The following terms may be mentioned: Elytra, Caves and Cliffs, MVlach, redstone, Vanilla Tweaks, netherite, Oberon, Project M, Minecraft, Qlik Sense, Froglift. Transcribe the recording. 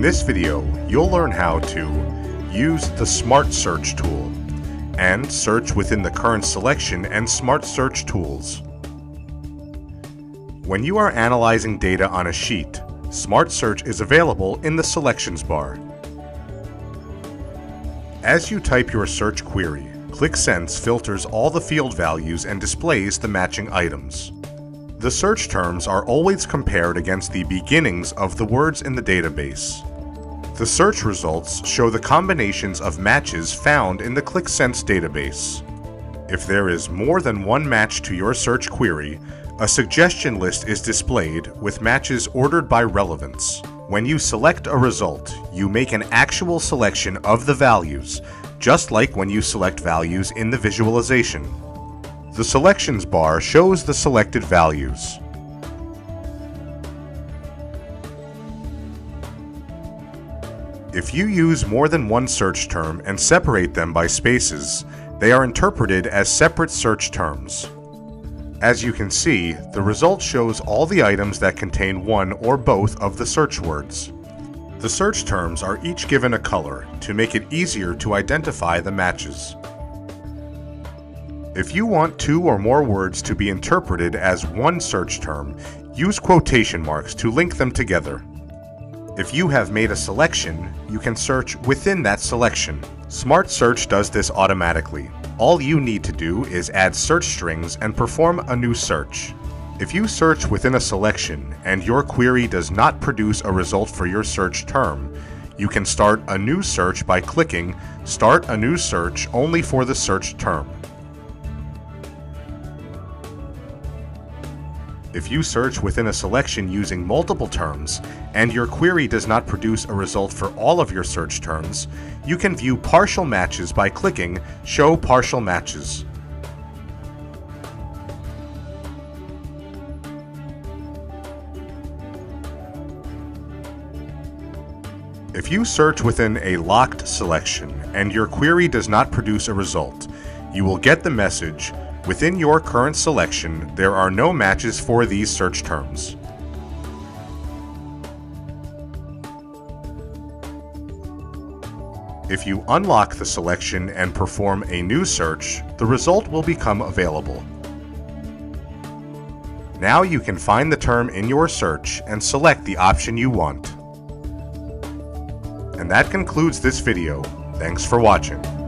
In this video, you'll learn how to use the Smart Search tool and search within the current selection and Smart Search tools. When you are analyzing data on a sheet, Smart Search is available in the selections bar. As you type your search query, Qlik Sense filters all the field values and displays the matching items. The search terms are always compared against the beginnings of the words in the database. The search results show the combinations of matches found in the Qlik Sense database. If there is more than one match to your search query, a suggestion list is displayed with matches ordered by relevance. When you select a result, you make an actual selection of the values, just like when you select values in the visualization. The selections bar shows the selected values. If you use more than one search term and separate them by spaces, they are interpreted as separate search terms. As you can see, the result shows all the items that contain one or both of the search words. The search terms are each given a color to make it easier to identify the matches. If you want two or more words to be interpreted as one search term, use quotation marks to link them together. If you have made a selection, you can search within that selection. Smart Search does this automatically. All you need to do is add search strings and perform a new search. If you search within a selection and your query does not produce a result for your search term, you can start a new search by clicking Start a New Search only for the search term. If you search within a selection using multiple terms, and your query does not produce a result for all of your search terms, you can view partial matches by clicking Show Partial Matches. If you search within a locked selection, and your query does not produce a result, you will get the message, "Within your current selection, there are no matches for these search terms." If you unlock the selection and perform a new search, the result will become available. Now you can find the term in your search and select the option you want. And that concludes this video. Thanks for watching.